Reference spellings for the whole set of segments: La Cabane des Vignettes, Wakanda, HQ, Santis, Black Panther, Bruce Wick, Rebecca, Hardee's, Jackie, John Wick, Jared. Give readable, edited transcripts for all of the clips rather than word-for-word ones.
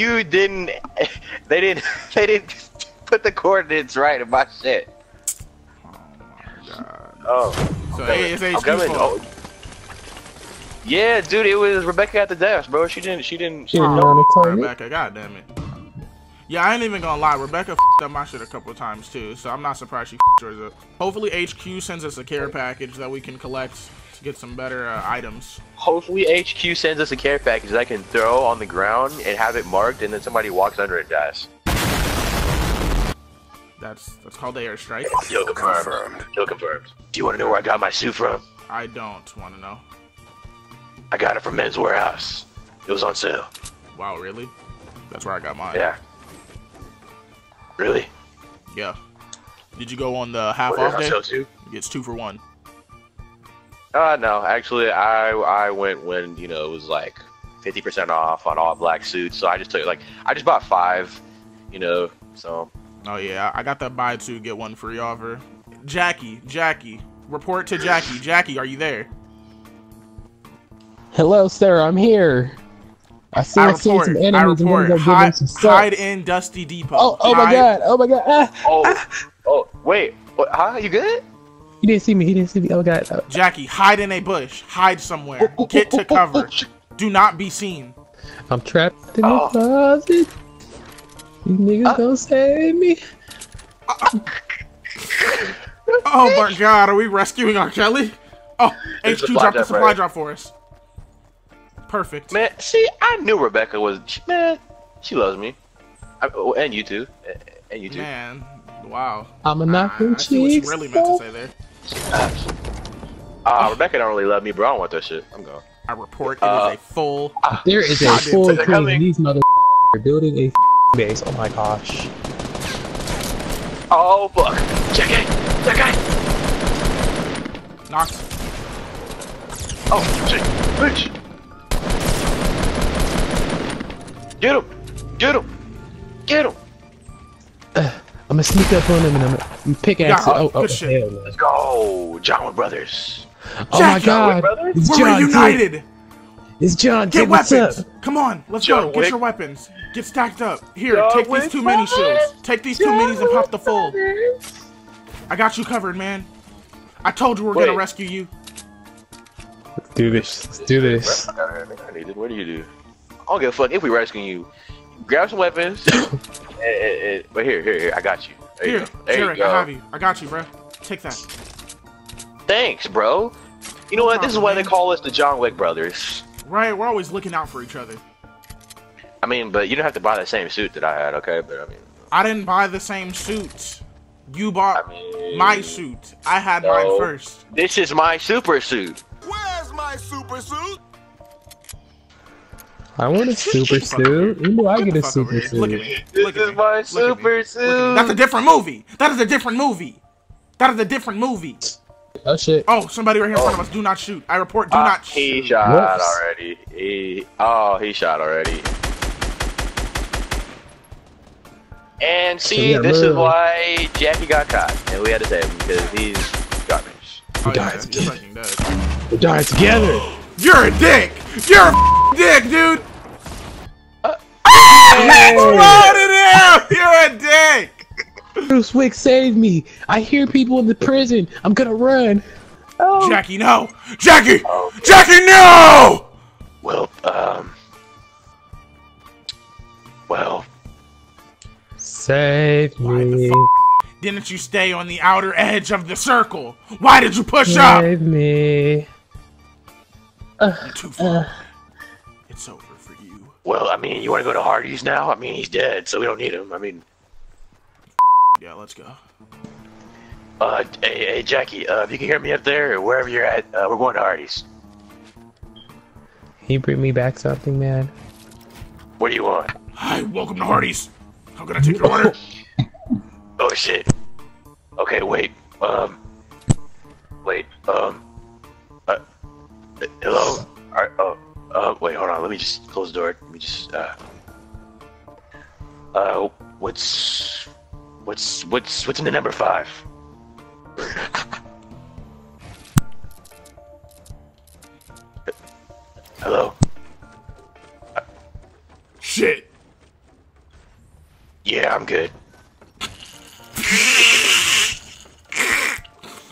you didn't. They didn't put the coordinates right in my shit. Oh my god. Oh. So it's HQ's fault. Yeah, dude, it was Rebecca at the desk, bro. She didn't know. Rebecca, god damn it. Yeah, I ain't even gonna lie. Rebecca f***ed up my shit a couple of times too, so I'm not surprised she f***ed yours up. Hopefully HQ sends us a care package that we can collect to get some better items. Hopefully HQ sends us a care package that I can throw on the ground and have it marked, and then somebody walks under and dies. That's called airstrike. Kill confirmed. Kill confirmed. Do you want to know where I got my suit from? I don't want to know. I got it from Men's Warehouse. It was on sale. Wow, really? That's where I got mine. Yeah. Really? Yeah. Did you go on the half-off day? It's 2 for 1. No. Actually, I went when, you know, it was like 50% off on all black suits. So I just took, like, I just bought 5, you know, so. Oh, yeah. I got that buy 2, get 1 free offer. Jackie. Report to Jackie. Jackie, are you there? Hello, sir. I'm here. I report. Hide in Dusty Depot. Oh my god. Wait. What, huh? You good? He didn't see me. Oh god. Oh. Jackie, hide in a bush. Hide somewhere. Get to cover. Do not be seen. I'm trapped in the closet. You niggas don't save me. Oh my god. Are we rescuing our Kelly? Oh, HQ dropped the supply drop for us. Perfect. Man, see, I knew Rebecca was, man, she loves me. And you too. And you too. Man, wow. I'm a knocking cheese. Really meant to say there. Rebecca don't really love me, bro. I don't want that shit. I'm gone. I report it is a full. There is a full team. These motherfuckers are building a base. Oh my gosh. Oh fuck. Check it. That guy. Knocked. Oh shit. Bitch. Get him! Get him! Get him! I'm gonna sneak up on him and I'm gonna pickaxe it. Oh, good shit. Let's go, John Wick Brothers. Oh my god! It's John. We're united. It's John. Get weapons! Come on, let's go. Get your weapons. Get stacked up. Here, take these 2 mini shields. Take these 2 minis and pop the full. I got you covered, man. I told you we're gonna rescue you. Let's do this. Let's do this. What do you do? I don't give a fuck if we rescue you. Grab some weapons. But here, I got you. There you go. Jared, I have you. I got you, bro. Take that. Thanks, bro. You know what? This is why they call us the John Wick Brothers. Right, we're always looking out for each other. I mean, but you don't have to buy the same suit that I had, okay? But I mean, I didn't buy the same suit. You bought my suit. I had mine first. This is my super suit. Where's my super suit? I want a super suit. Ooh, I get a super suit. Look at me. This is my super suit. That's a different movie. That is a different movie. Oh shit. Oh, somebody right here in front of us. Do not shoot. I report. Do not shoot. He shot already. He shot already. And see, this is why Jackie got caught, and we had to save him because he's garbage. We died together. We died together. You're a dick. You're a dick, dude. Exploded him! You're a dick! Bruce Wick saved me! I hear people in the prison! I'm gonna run! Oh. Jackie, no! Jackie! Oh. Jackie, no! Well, save me. Why the f didn't you stay on the outer edge of the circle? Why did you push up? Save me. You're too far. It's over. Well, I mean, you want to go to Hardee's now? I mean, he's dead, so we don't need him. I mean... Yeah, let's go. Hey, Jackie, if you can hear me up there, or wherever you're at, we're going to Hardee's. Can you bring me back something, man? What do you want? Hi, welcome to Hardee's. How can I take your order? Oh, shit. Okay, wait. Hello? Alright, wait, hold on. Let me just close the door. Let me just, what's in the number 5? Hello? Shit. Yeah, I'm good.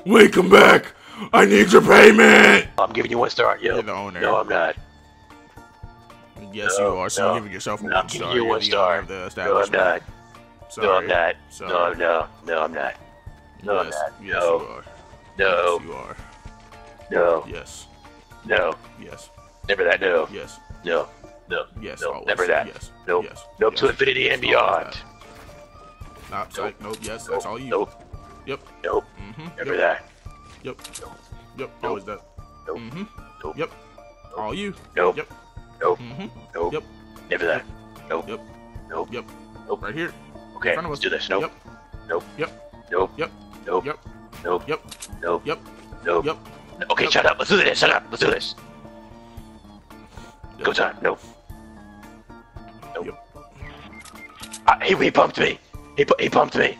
Wait, come back! I need your payment! I'm giving you 1 star. Yo. You're the owner. No, I'm not. Yes, no, you are. So no, you're giving yourself a 1 star. I'm giving you 1 star. No, I'm not. No, I'm not. No, no, no, I'm not. No, yes, I'm not. Yes, no. You are. No. Yes, you are. No. Yes. No. Yes. Never that. No. Yes. No. No. Yes. No. Never that. Yes. Nope. Yes. Nope. Yes. To infinity yes. and beyond. Nah, nope. Psych. Nope. Yes. Nope. That's all you. Nope. Yep. Nope. Mm-hmm. Never yep. that. Yep. Nope. Yep. Nope. Always that. Nope. Mm-hmm. Nope. Yep. Nope. All you. Nope. Yep. Nope. Mm-hmm. Nope. Yep. Never that. Nope. Yep. Nope. Yep. Nope. Right here. Okay. Let's do this. Nope. Yep. Nope. Yep. Nope. Yep. Nope. Yep. Nope. Yep. Nope. Yep. Nope. Yep. Okay, nope. Shut up. Let's do this. Shut up. Let's do this. Yep. Go time. Nope. Nope. Yep. He bumped me. He bumped me.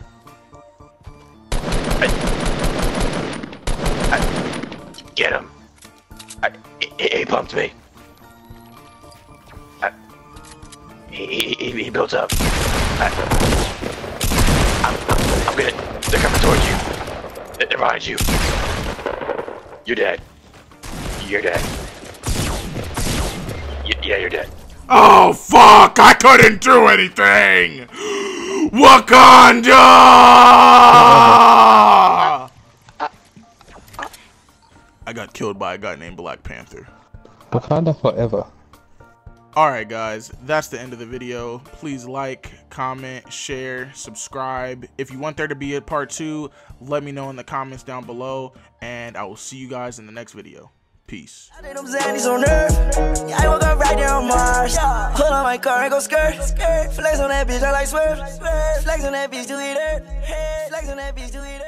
Get him. He bumped me. He built up. I'm gonna. They're coming towards you. They're behind you. You're dead. You're dead. Yeah, you're dead. Oh, fuck! I couldn't do anything! Wakanda! I got killed by a guy named Black Panther. Wakanda forever. Alright guys, that's the end of the video. Please like, comment, share, subscribe. If you want there to be a part 2, let me know in the comments down below, and I will see you guys in the next video. Peace. I did them zannies on Earth. Yeah, I woke up right there on Mars. Yeah. Pull on my car and go skirt. Flex on that bitch, I like swerve. Flex on that bitch, do it. Flex on that bitch, do it.